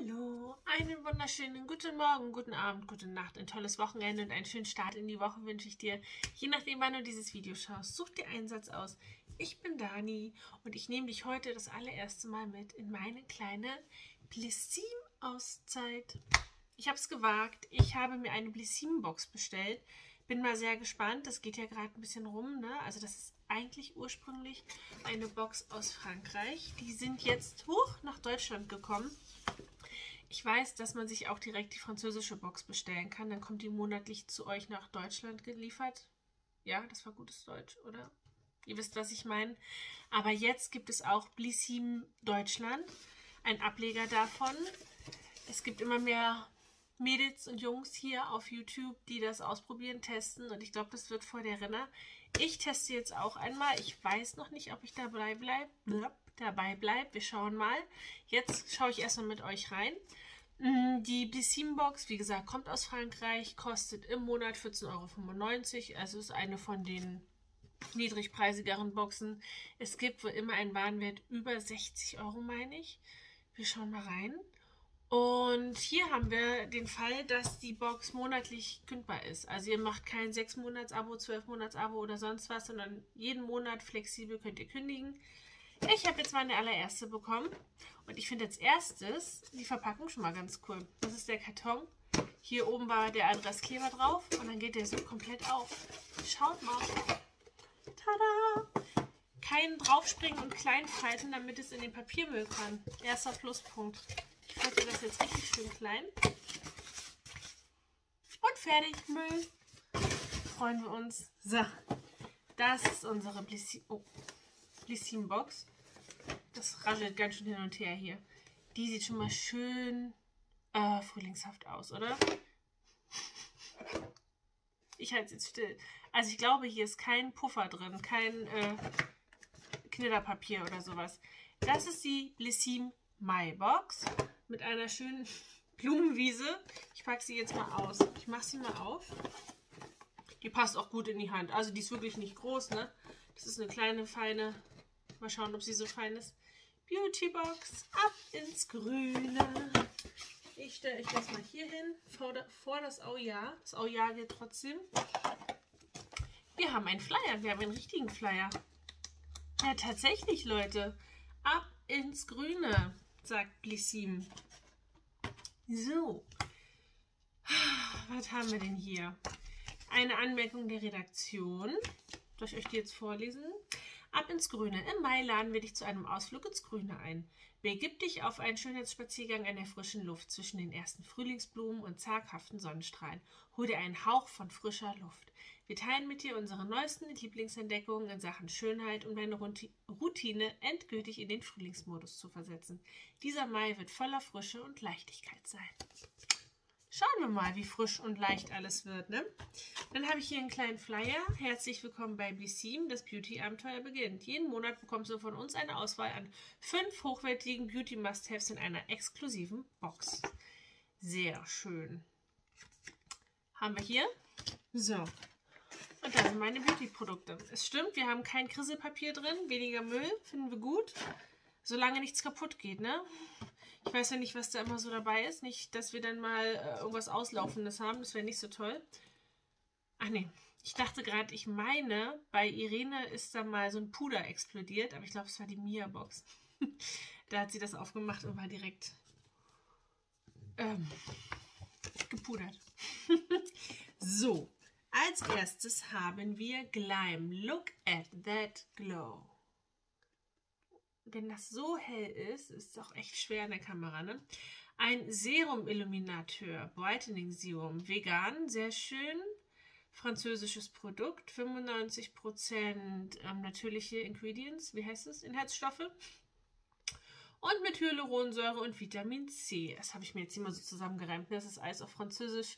Hallo, einen wunderschönen guten Morgen, guten Abend, gute Nacht, ein tolles Wochenende und einen schönen Start in die Woche wünsche ich dir. Je nachdem, wann du dieses Video schaust, such dir einen Satz aus. Ich bin Dani und ich nehme dich heute das allererste Mal mit in meine kleine Blissim-Auszeit. Ich habe es gewagt, ich habe mir eine Blissim-Box bestellt. Bin mal sehr gespannt, das geht ja gerade ein bisschen rum, ne? Also das ist eigentlich ursprünglich eine Box aus Frankreich. Die sind jetzt hoch nach Deutschland gekommen. Ich weiß, dass man sich auch direkt die französische Box bestellen kann. Dann kommt die monatlich zu euch nach Deutschland geliefert. Ja, das war gutes Deutsch, oder? Ihr wisst, was ich meine. Aber jetzt gibt es auch Blissim Deutschland, ein Ableger davon. Es gibt immer mehr Mädels und Jungs hier auf YouTube, die das ausprobieren, testen, und ich glaube, das wird voll der Renner. Ich teste jetzt auch einmal. Ich weiß noch nicht, ob ich dabei bleibe. Wir schauen mal. Jetzt schaue ich erstmal mit euch rein. Die Blissim-Box, wie gesagt, kommt aus Frankreich, kostet im Monat 14,95 €. Also ist eine von den niedrigpreisigeren Boxen. Es gibt wohl immer einen Warenwert über 60 €, meine ich. Wir schauen mal rein. Und hier haben wir den Fall, dass die Box monatlich kündbar ist. Also ihr macht kein 6-Monats-Abo, 12-Monats-Abo oder sonst was, sondern jeden Monat flexibel könnt ihr kündigen. Ich habe jetzt meine allererste bekommen und ich finde als erstes die Verpackung schon mal ganz cool. Das ist der Karton. Hier oben war der Adresskleber drauf und dann geht der so komplett auf. Schaut mal. Tada! Kein draufspringen und kleinfalten, damit es in den Papiermüll kann. Erster Pluspunkt. Ich falte das jetzt richtig schön klein. Und fertig, Müll. Freuen wir uns. So, das ist unsere Blissim-Box. Das raschelt ganz schön hin und her hier. Die sieht schon mal schön frühlingshaft aus, oder? Ich halte es jetzt still. Also ich glaube, hier ist kein Puffer drin, kein Knitterpapier oder sowas. Das ist die Blissim-Mai-Box. Mit einer schönen Blumenwiese. Ich packe sie jetzt mal aus. Ich mache sie mal auf. Die passt auch gut in die Hand. Also die ist wirklich nicht groß, ne? Das ist eine kleine, feine. Mal schauen, ob sie so fein ist. Beautybox. Ab ins Grüne. Ich stelle euch das mal hier hin. Vor das Aujahr. Das Aujahr geht trotzdem. Wir haben einen Flyer. Wir haben einen richtigen Flyer. Ja, tatsächlich, Leute. Ab ins Grüne, sagt Blissim. So, was haben wir denn hier? Eine Anmerkung der Redaktion. Soll ich euch die jetzt vorlesen? Ab ins Grüne. Im Mai laden wir dich zu einem Ausflug ins Grüne ein. Begib dich auf einen Schönheitsspaziergang in der frischen Luft zwischen den ersten Frühlingsblumen und zaghaften Sonnenstrahlen. Hol dir einen Hauch von frischer Luft. Wir teilen mit dir unsere neuesten Lieblingsentdeckungen in Sachen Schönheit, um deine Routine endgültig in den Frühlingsmodus zu versetzen. Dieser Mai wird voller Frische und Leichtigkeit sein. Schauen wir mal, wie frisch und leicht alles wird, ne? Dann habe ich hier einen kleinen Flyer. Herzlich willkommen bei Blissim, das Beauty-Abenteuer beginnt. Jeden Monat bekommst du von uns eine Auswahl an 5 hochwertigen Beauty-Must-Haves in einer exklusiven Box. Sehr schön. Haben wir hier. So. Und da sind meine Beauty-Produkte. Es stimmt, wir haben kein Krisselpapier drin, weniger Müll, finden wir gut. Solange nichts kaputt geht, ne? Ich weiß ja nicht, was da immer so dabei ist. Nicht, dass wir dann mal irgendwas Auslaufendes haben, das wäre nicht so toll. Ach nee, ich dachte gerade, ich meine, bei Irene ist da mal so ein Puder explodiert, aber ich glaube, es war die Mia-Box. Da hat sie das aufgemacht und war direkt gepudert. So. Als erstes haben wir Glime. Look at that glow. Wenn das so hell ist, ist es auch echt schwer in der Kamera, ne? Ein Serum-Illuminateur, Brightening Serum, vegan, sehr schön. Französisches Produkt, 95% natürliche Ingredients, wie heißt es? Inhaltsstoffe. Und mit Hyaluronsäure und Vitamin C. Das habe ich mir jetzt immer so zusammengereimt, ne? Das ist alles auf Französisch.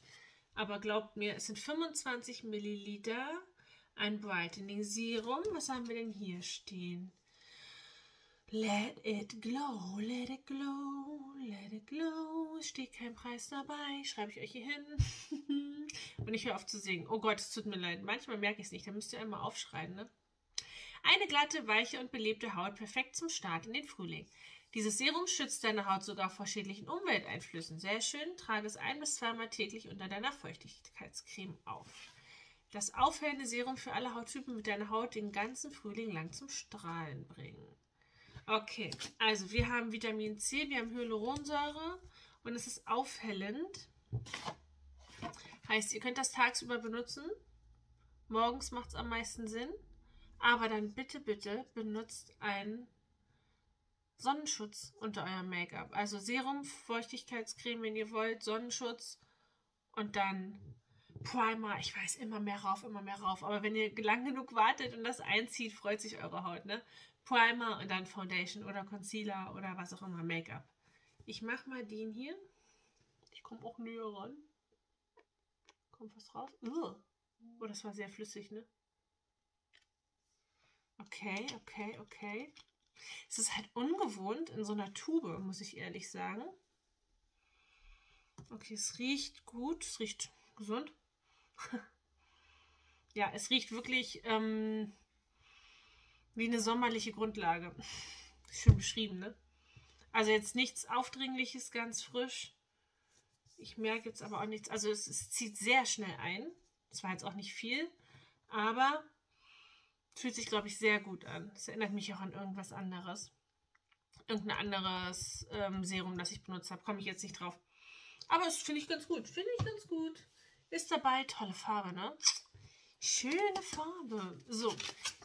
Aber glaubt mir, es sind 25 Milliliter, ein Brightening Serum. Was haben wir denn hier stehen? Let it glow, let it glow, let it glow. Steht kein Preis dabei, schreibe ich euch hier hin. Und ich höre auf zu singen. Oh Gott, es tut mir leid. Manchmal merke ich es nicht, da müsst ihr einmal aufschreien, ne? Eine glatte, weiche und belebte Haut, perfekt zum Start in den Frühling. Dieses Serum schützt deine Haut sogar vor schädlichen Umwelteinflüssen. Sehr schön, trage es 1 bis 2 Mal täglich unter deiner Feuchtigkeitscreme auf. Das aufhellende Serum für alle Hauttypen wird deine Haut den ganzen Frühling lang zum Strahlen bringen. Okay, also wir haben Vitamin C, wir haben Hyaluronsäure und es ist aufhellend. Heißt, ihr könnt das tagsüber benutzen. Morgens macht es am meisten Sinn. Aber dann bitte, bitte benutzt einen Sonnenschutz unter eurem Make-up. Also Serum, Feuchtigkeitscreme, wenn ihr wollt, Sonnenschutz und dann Primer. Ich weiß, immer mehr rauf. Aber wenn ihr lang genug wartet und das einzieht, freut sich eure Haut, ne? Primer und dann Foundation oder Concealer oder was auch immer, Make-up. Ich mache mal den hier. Ich komme auch näher ran. Kommt was raus? Oh, das war sehr flüssig, ne? Okay. Es ist halt ungewohnt in so einer Tube, muss ich ehrlich sagen. Okay, es riecht gut. Es riecht gesund. Ja, es riecht wirklich wie eine sommerliche Grundlage. Schön beschrieben, ne? Also jetzt nichts Aufdringliches, ganz frisch. Ich merke jetzt aber auch nichts. Also es zieht sehr schnell ein. Es war jetzt auch nicht viel, aber fühlt sich, glaube ich, sehr gut an. Es erinnert mich auch an irgendwas anderes. Irgendein anderes Serum, das ich benutzt habe. Komme ich jetzt nicht drauf. Aber das finde ich ganz gut. Ist dabei. Tolle Farbe, ne? Schöne Farbe. So,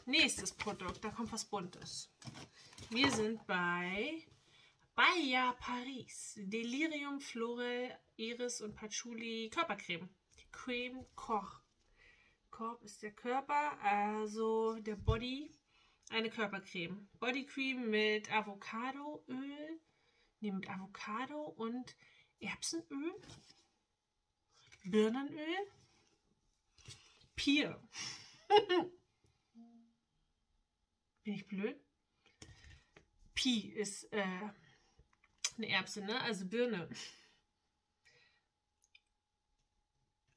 nächstes Produkt. Da kommt was Buntes. Wir sind bei Baija Paris. Delirium, Florel, Iris und Patchouli Körpercreme. Creme Corps. Korb ist der Körper, also der Body, eine Körpercreme. Bodycreme mit Avocadoöl, mit Avocado und Erbsenöl, Birnenöl, Pier. Bin ich blöd? Pi ist eine Erbse, ne? Also Birne.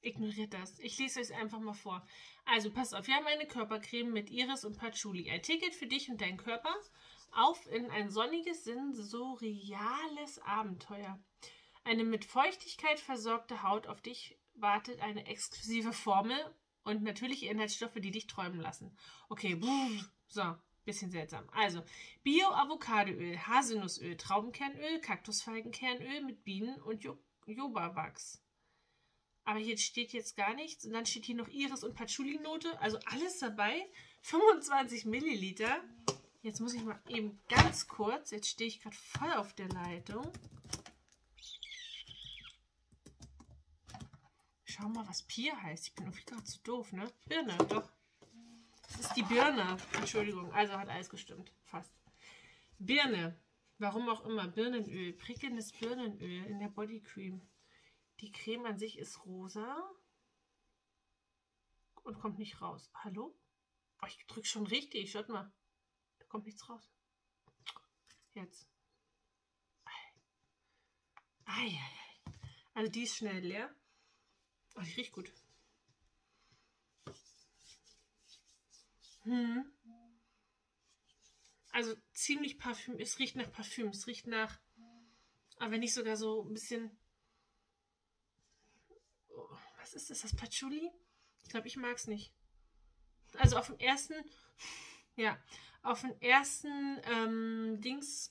Ignoriert das. Ich lese euch einfach mal vor. Also passt auf, wir haben eine Körpercreme mit Iris und Patchouli. Ein Ticket für dich und deinen Körper auf in ein sonniges, sensoriales Abenteuer. Eine mit Feuchtigkeit versorgte Haut, auf dich wartet eine exklusive Formel und natürliche Inhaltsstoffe, die dich träumen lassen. Okay, so, bisschen seltsam. Also, Bio-Avocadoöl, Haselnussöl, Traubenkernöl, Kaktusfeigenkernöl mit Bienen und Jobawachs. Aber hier steht jetzt gar nichts. Und dann steht hier noch Iris und Patchouli-Note. Also alles dabei. 25 Milliliter. Jetzt muss ich mal eben ganz kurz. Jetzt stehe ich gerade voll auf der Leitung. Schau mal, was Pier heißt. Ich bin irgendwie gerade zu doof, ne? Birne, doch. Das ist die Birne. Entschuldigung. Also hat alles gestimmt. Fast. Birne. Warum auch immer. Birnenöl. Prickelndes Birnenöl in der Bodycreme. Die Creme an sich ist rosa und kommt nicht raus. Hallo? Oh, ich drücke schon richtig. Schaut mal. Da kommt nichts raus. Jetzt. Ei. Also die ist schnell leer. Oh, die riecht gut. Also ziemlich Parfüm. Es riecht nach Parfüm. Es riecht nach, aber wenn nicht sogar so ein bisschen... Was ist das? Das Patchouli? Ich glaube, ich mag es nicht. Also auf den ersten,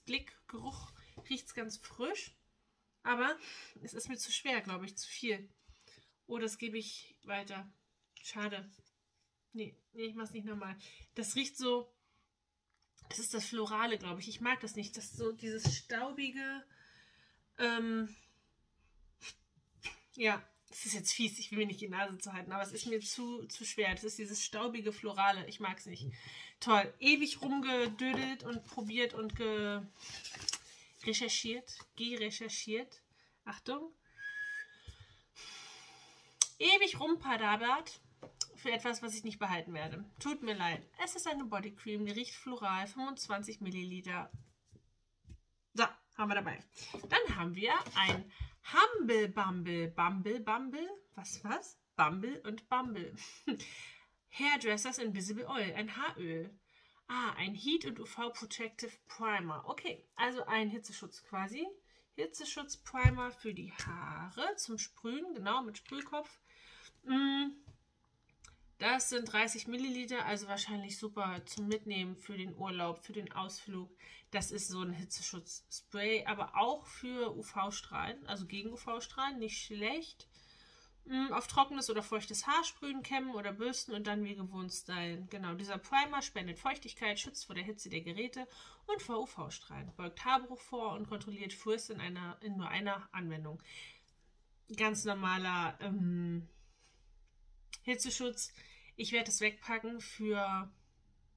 Blickgeruch riecht es ganz frisch. Aber es ist mir zu schwer, glaube ich, zu viel. Oh, das gebe ich weiter. Schade. Nee, ich mache es nicht nochmal. Das riecht so, das ist das Florale, glaube ich. Ich mag das nicht. Das ist so dieses staubige, Das ist jetzt fies, ich will mir nicht die Nase zu halten, aber es ist mir zu schwer. Das ist dieses staubige Florale, ich mag es nicht. Toll, ewig rumgedödelt und probiert und gerecherchiert. Achtung. Ewig rumpadabert für etwas, was ich nicht behalten werde. Tut mir leid. Es ist eine Bodycreme, die riecht floral, 25 Milliliter. So, haben wir dabei. Dann haben wir ein... Bumble and Bumble. Hairdressers Invisible Oil, ein Haaröl. Ein Heat- und UV-Protective Primer. Okay, also ein Hitzeschutz quasi. Hitzeschutz-Primer für die Haare zum Sprühen, genau, mit Sprühkopf. Das sind 30 Milliliter, also wahrscheinlich super zum Mitnehmen für den Urlaub, für den Ausflug. Das ist so ein Hitzeschutz-Spray, aber auch für UV-Strahlen, also gegen UV-Strahlen, nicht schlecht. Auf trockenes oder feuchtes Haar sprühen, kämmen oder bürsten und dann wie gewohnt stylen. Genau, dieser Primer spendet Feuchtigkeit, schützt vor der Hitze der Geräte und vor UV-Strahlen, beugt Haarbruch vor und kontrolliert Furz in nur einer Anwendung. Ganz normaler Hitzeschutz. Ich werde es wegpacken für...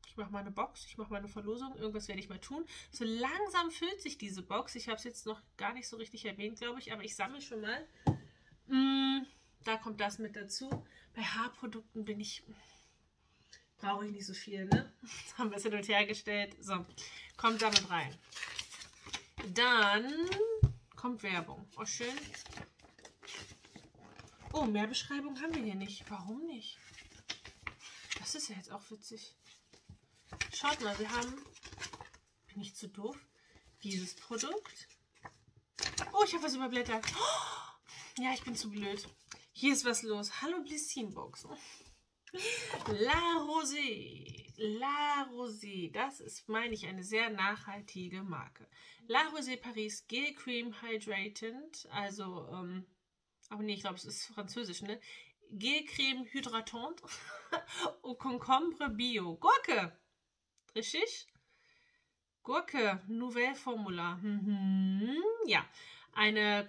Ich mache mal eine Box, ich mache mal eine Verlosung, irgendwas werde ich mal tun. So langsam füllt sich diese Box. Ich habe es jetzt noch gar nicht so richtig erwähnt, glaube ich, aber ich sammle schon mal... Da kommt das mit dazu. Bei Haarprodukten brauche ich nicht so viel, ne? Das haben wir es hin und her gestellt. So, kommt damit rein. Dann kommt Werbung. Oh, schön. Oh, mehr Beschreibung haben wir hier nicht. Warum nicht? Das ist ja jetzt auch witzig. Schaut mal, wir haben... Bin ich zu doof? Dieses Produkt. Oh, ich habe was überblättert. Oh, ja, ich bin zu blöd. Hier ist was los. Hallo Blissim Box. La Rosée. La Rosée. Das ist, meine ich, eine sehr nachhaltige Marke. La Rosée Paris Gel Cream Hydratant. Also, aber nee, ich glaube, es ist französisch, ne? Gel Creme Hydratant. Und Concombre Bio. Gurke. Richtig? Gurke. Nouvelle Formula. Ja. Eine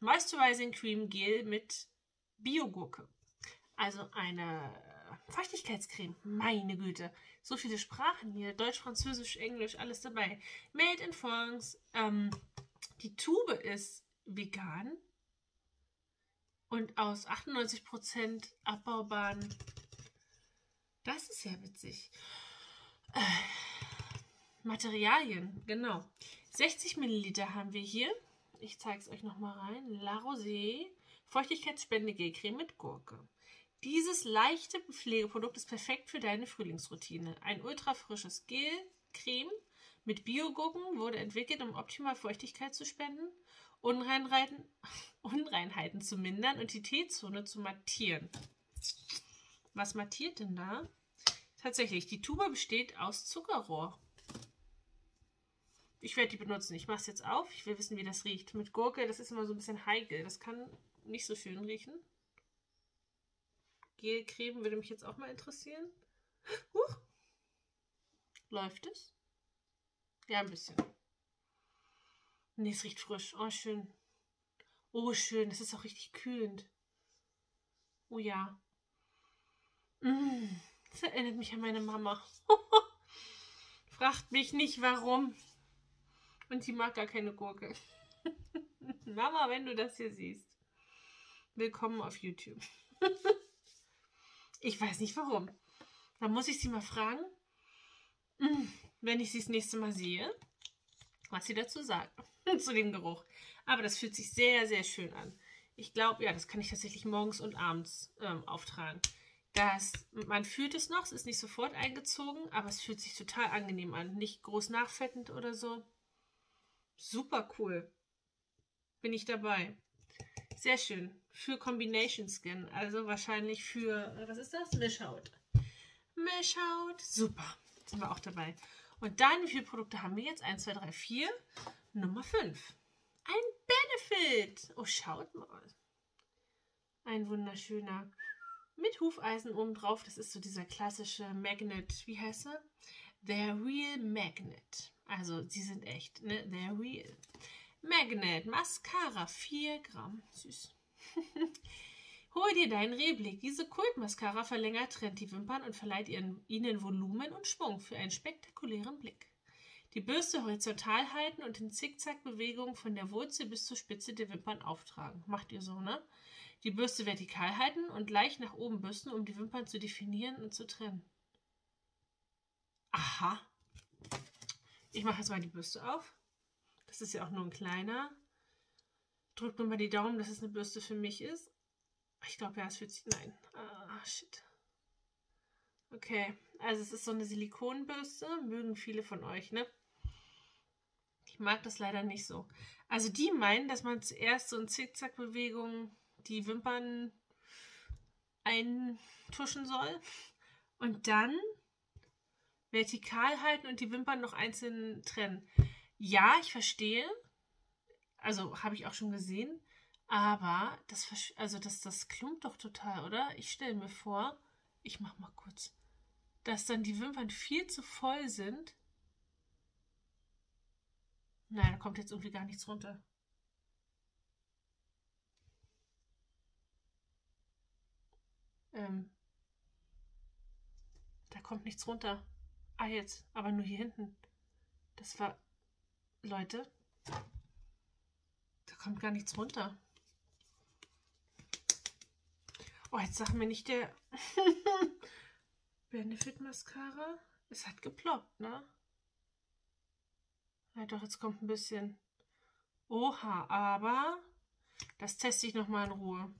Moisturizing Cream Gel mit Biogurke. Also eine Feuchtigkeitscreme. Meine Güte. So viele Sprachen hier. Deutsch, Französisch, Englisch, alles dabei. Made in France. Die Tube ist vegan und aus 98% abbaubaren. Das ist ja witzig. Materialien, genau. 60 Milliliter haben wir hier. Ich zeige es euch nochmal rein. La Rosée Feuchtigkeitsspende Gelcreme mit Gurke. Dieses leichte Pflegeprodukt ist perfekt für deine Frühlingsroutine. Ein ultrafrisches Gelcreme mit Biogurken wurde entwickelt, um optimal Feuchtigkeit zu spenden, Unreinheiten zu mindern und die T-Zone zu mattieren. Was mattiert denn da? Tatsächlich, die Tube besteht aus Zuckerrohr. Ich werde die benutzen. Ich mache es jetzt auf. Ich will wissen, wie das riecht. Mit Gurke, das ist immer so ein bisschen heikel. Das kann nicht so schön riechen. Gelcreme würde mich jetzt auch mal interessieren. Huch. Läuft es? Ja, ein bisschen. Nee, es riecht frisch. Oh, schön. Oh, schön. Das ist auch richtig kühlend. Oh ja. Das erinnert mich an meine Mama. Fragt mich nicht, warum. Und die mag gar keine Gurke. Mama, wenn du das hier siehst. Willkommen auf YouTube. Ich weiß nicht warum. Da muss ich sie mal fragen, wenn ich sie das nächste Mal sehe, was sie dazu sagt. Zu dem Geruch. Aber das fühlt sich sehr, sehr schön an. Ich glaube, ja, das kann ich tatsächlich morgens und abends auftragen. Man fühlt es noch, es ist nicht sofort eingezogen, aber es fühlt sich total angenehm an. Nicht groß nachfettend oder so. Super cool. Bin ich dabei. Sehr schön. Für Combination Skin. Also wahrscheinlich für, was ist das? Mischhaut. Mischhaut. Super. Sind wir auch dabei. Und dann, wie viele Produkte haben wir jetzt? 1, 2, 3, 4. Nummer 5. Ein Benefit. Oh, schaut mal. Ein wunderschöner mit Hufeisen oben drauf. Das ist so dieser klassische Magnet. Wie heißt er? Der Real Magnet. Also, sie sind echt, ne? They're real. Magnet Mascara, 4 Gramm. Süß. Hol dir deinen Rehblick. Diese Kult-Mascara verlängert, trennt die Wimpern und verleiht ihnen Volumen und Schwung für einen spektakulären Blick. Die Bürste horizontal halten und in Zickzack-Bewegungen von der Wurzel bis zur Spitze der Wimpern auftragen. Macht ihr so, ne? Die Bürste vertikal halten und leicht nach oben bürsten, um die Wimpern zu definieren und zu trennen. Aha. Ich mache jetzt mal die Bürste auf. Das ist ja auch nur ein kleiner. Drückt nur mal die Daumen, dass es eine Bürste für mich ist. Ich glaube, ja, es fühlt sich... Nein. Ah, shit. Okay, also es ist so eine Silikonbürste, mögen viele von euch, ne? Ich mag das leider nicht so. Also die meinen, dass man zuerst so in Zickzack-Bewegung die Wimpern eintuschen soll und dann vertikal halten und die Wimpern noch einzeln trennen. Ja, ich verstehe. Also habe ich auch schon gesehen. Aber das klumpt doch total, oder? Ich stelle mir vor, ich mache mal kurz, dass dann die Wimpern viel zu voll sind. Nein, da kommt jetzt irgendwie gar nichts runter. Da kommt nichts runter. Ah, jetzt. Aber nur hier hinten. Das war... Leute. Da kommt gar nichts runter. Oh, jetzt sag mir nicht der... Benefit Mascara. Es hat geploppt, ne? Ja doch, jetzt kommt ein bisschen. Oha, aber... Das teste ich nochmal in Ruhe.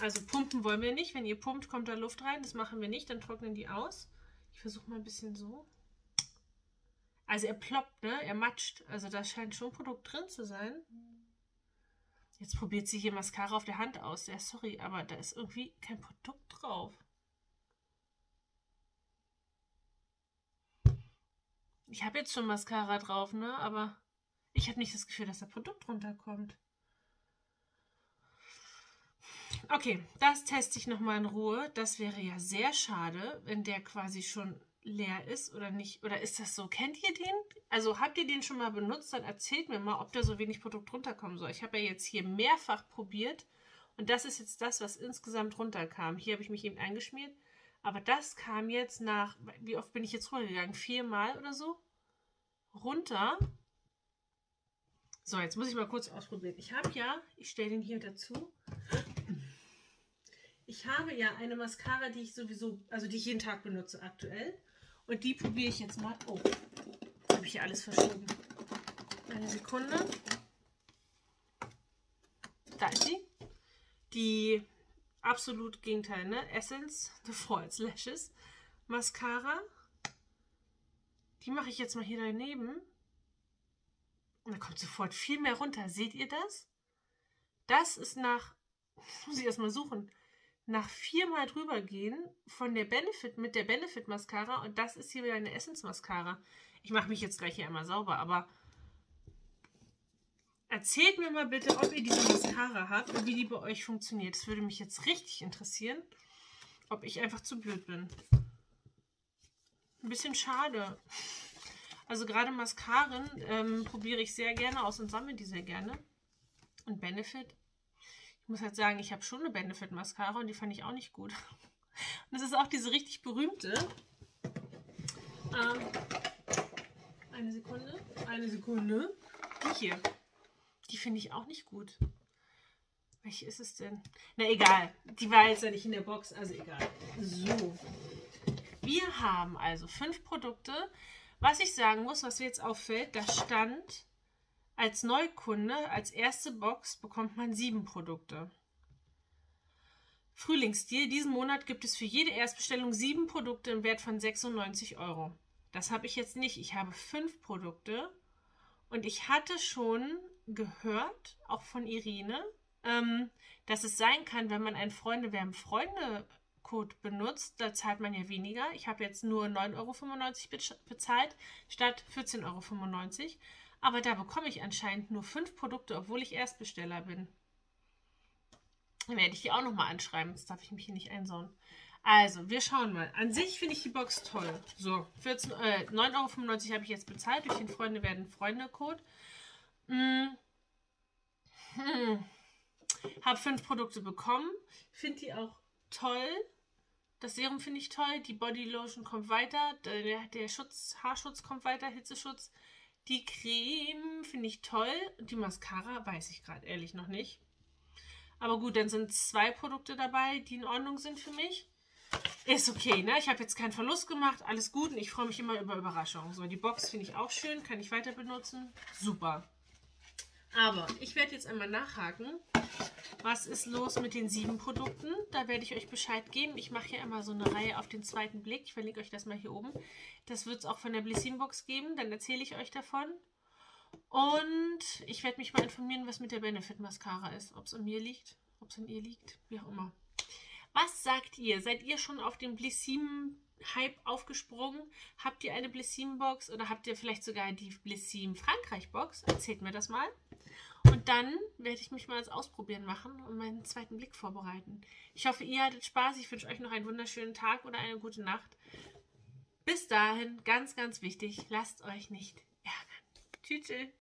Also pumpen wollen wir nicht. Wenn ihr pumpt, kommt da Luft rein. Das machen wir nicht, dann trocknen die aus. Ich versuche mal ein bisschen so. Also er ploppt, ne? Er matscht. Also da scheint schon Produkt drin zu sein. Jetzt probiert sie hier Mascara auf der Hand aus. Ja, sorry, aber da ist irgendwie kein Produkt drauf. Ich habe jetzt schon Mascara drauf, ne? Aber ich habe nicht das Gefühl, dass da Produkt runterkommt. Okay, das teste ich nochmal in Ruhe. Das wäre ja sehr schade, wenn der quasi schon leer ist oder nicht. Oder ist das so? Kennt ihr den? Also habt ihr den schon mal benutzt? Dann erzählt mir mal, ob da so wenig Produkt runterkommen soll. Ich habe ja jetzt hier mehrfach probiert und das ist jetzt das, was insgesamt runterkam. Hier habe ich mich eben eingeschmiert, aber das kam jetzt nach, wie oft bin ich jetzt runtergegangen? 4 Mal oder so? Runter. So, jetzt muss ich mal kurz ausprobieren. Ich stelle den hier dazu. Ich habe ja eine Mascara, die ich sowieso, also die ich jeden Tag benutze aktuell. Und die probiere ich jetzt mal. Oh, habe ich hier alles verschoben. Eine Sekunde. Da ist sie. Die absolut Gegenteil, ne? Essence, The False Lashes Mascara. Die mache ich jetzt mal hier daneben. Und da kommt sofort viel mehr runter. Seht ihr das? Das ist nach, das muss ich erstmal suchen, nach 4 Mal drüber gehen von der Benefit, mit der Benefit Mascara, und das ist hier wieder eine Essence Mascara. Ich mache mich jetzt gleich hier einmal sauber, aber erzählt mir mal bitte, ob ihr diese Mascara habt und wie die bei euch funktioniert. Das würde mich jetzt richtig interessieren, ob ich einfach zu blöd bin. Ein bisschen schade. Also gerade Mascaren probiere ich sehr gerne aus und sammle die sehr gerne. Und Benefit, ich muss halt sagen, ich habe schon eine Benefit-Mascara und die fand ich auch nicht gut. Und das ist auch diese richtig berühmte. Eine Sekunde. Die hier. Die finde ich auch nicht gut. Welche ist es denn? Na egal, die war jetzt ja nicht in der Box, also egal. So, wir haben also 5 Produkte. Was ich sagen muss, was mir jetzt auffällt, da stand... Als Neukunde, als erste Box, bekommt man 7 Produkte. Frühlingsstil. Diesen Monat gibt es für jede Erstbestellung 7 Produkte im Wert von 96 €. Das habe ich jetzt nicht. Ich habe 5 Produkte. Und ich hatte schon gehört, auch von Irene, dass es sein kann, wenn man einen Freunde-Werben-Freunde-Code benutzt, da zahlt man ja weniger. Ich habe jetzt nur 9,95 € bezahlt, statt 14,95 €. Aber da bekomme ich anscheinend nur 5 Produkte, obwohl ich Erstbesteller bin. Dann werde ich die auch nochmal anschreiben. Jetzt darf ich mich hier nicht einsauen. Also, wir schauen mal. An sich finde ich die Box toll. So, 9,95 € habe ich jetzt bezahlt durch den Freunde werden Freunde-Code. Habe 5 Produkte bekommen. Finde die auch toll. Das Serum finde ich toll. Die Bodylotion kommt weiter. Der Schutz, Haarschutz kommt weiter, Hitzeschutz. Die Creme finde ich toll. Die Mascara weiß ich gerade ehrlich noch nicht. Aber gut, dann sind 2 Produkte dabei, die in Ordnung sind für mich. Ist okay, ne? Ich habe jetzt keinen Verlust gemacht. Alles gut und ich freue mich immer über Überraschungen. So, die Box finde ich auch schön. Kann ich weiter benutzen. Super. Aber ich werde jetzt einmal nachhaken, was ist los mit den 7 Produkten? Da werde ich euch Bescheid geben. Ich mache ja immer so eine Reihe auf den zweiten Blick. Ich verlinke euch das mal hier oben. Das wird es auch von der Blissim-Box geben. Dann erzähle ich euch davon. Und ich werde mich mal informieren, was mit der Benefit-Mascara ist. Ob es an mir liegt, ob es an ihr liegt, wie auch immer. Was sagt ihr? Seid ihr schon auf den Blissim-Hype aufgesprungen? Habt ihr eine Blissim-Box oder habt ihr vielleicht sogar die Blissim-Frankreich-Box? Erzählt mir das mal. Und dann werde ich mich mal ans Ausprobieren machen und meinen zweiten Blick vorbereiten. Ich hoffe, ihr hattet Spaß. Ich wünsche euch noch einen wunderschönen Tag oder eine gute Nacht. Bis dahin, ganz, ganz wichtig, lasst euch nicht ärgern. Tschüss.